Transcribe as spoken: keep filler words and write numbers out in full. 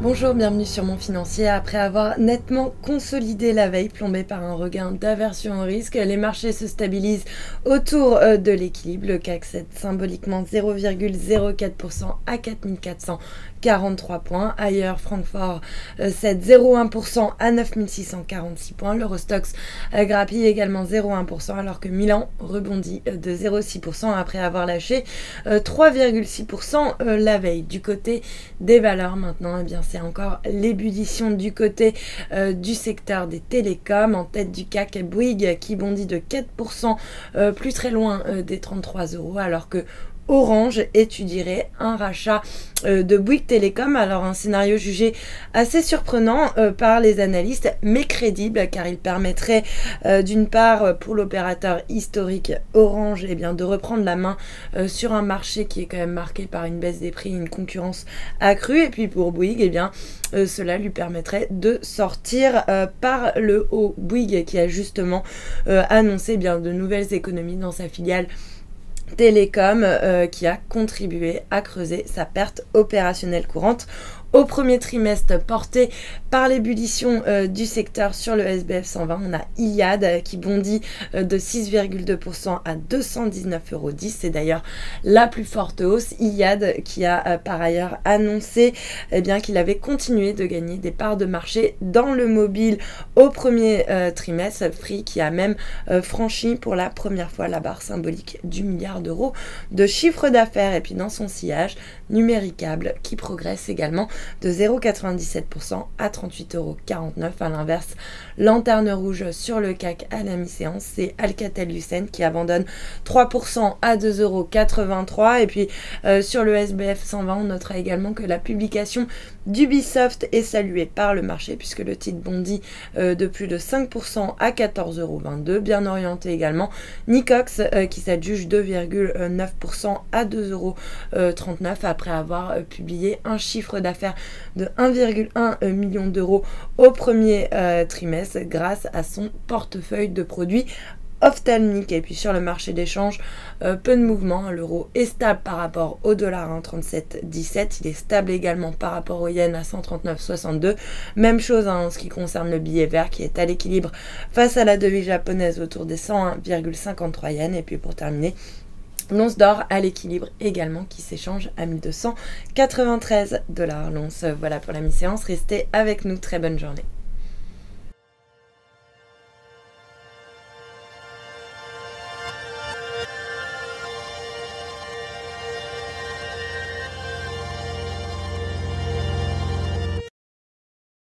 Bonjour, bienvenue sur Mon Financier. Après avoir nettement consolidé la veille, plombée par un regain d'aversion au risque, les marchés se stabilisent autour de l'équilibre. Le C A C cède symboliquement zéro virgule zéro quatre pour cent à quatre mille quatre cent quarante-trois points. Ailleurs, Francfort cède zéro virgule un pour cent à neuf mille six cent quarante-six points. L'Eurostoxx grappille également zéro virgule un pour cent alors que Milan rebondit de zéro virgule six pour cent après avoir lâché trois virgule six pour cent la veille. Du côté des valeurs maintenant, eh bien c'est encore l'ébullition du côté euh, du secteur des télécoms. En tête du C A C, Bouygues qui bondit de quatre pour cent euh, plus très loin euh, des trente-trois euros, alors que Orange étudierait un rachat euh, de Bouygues Télécom. Alors un scénario jugé assez surprenant euh, par les analystes, mais crédible, car il permettrait euh, d'une part pour l'opérateur historique Orange eh bien, de reprendre la main euh, sur un marché qui est quand même marqué par une baisse des prix et une concurrence accrue. Et puis pour Bouygues, eh bien, euh, cela lui permettrait de sortir euh, par le haut. Bouygues qui a justement euh, annoncé eh bien, de nouvelles économies dans sa filiale Télécom euh, qui a contribué à creuser sa perte opérationnelle courante au premier trimestre, porté par l'ébullition euh, du secteur sur le S B F cent vingt. On a Iliad euh, qui bondit euh, de six virgule deux pour cent à deux cent dix-neuf euros dix. C'est d'ailleurs la plus forte hausse. Iliad qui a euh, par ailleurs annoncé eh bien qu'il avait continué de gagner des parts de marché dans le mobile au premier euh, trimestre. Free qui a même euh, franchi pour la première fois la barre symbolique du milliard d'euros de chiffre d'affaires. Et puis dans son sillage, Numéricable qui progresse également de zéro virgule quatre-vingt-dix-sept pour cent à trente-huit euros quarante-neuf. À l'inverse, lanterne rouge sur le C A C à la mi-séance, c'est Alcatel Lucent qui abandonne trois pour cent à deux euros quatre-vingt-trois. Et puis euh, sur le S B F cent vingt, on notera également que la publication d'Ubisoft est saluée par le marché, puisque le titre bondit euh, de plus de cinq pour cent à quatorze euros vingt-deux. Bien orienté également Nicox euh, qui s'adjuge deux virgule neuf pour cent à deux euros trente-neuf après avoir euh, publié un chiffre d'affaires de un virgule un million d'euros au premier euh, trimestre grâce à son portefeuille de produits ophtalmiques. Et puis sur le marché d'échange, euh, peu de mouvement. L'euro est stable par rapport au dollar à un virgule trente-sept dix-sept. Il est stable également par rapport au yen à cent trente-neuf virgule soixante-deux. Même chose hein, en ce qui concerne le billet vert qui est à l'équilibre face à la devise japonaise autour des cent un virgule cinquante-trois yens. Et puis pour terminer, l'once d'or à l'équilibre également qui s'échange à mille deux cent quatre-vingt-treize dollars l'once. Voilà pour la mi-séance. Restez avec nous. Très bonne journée.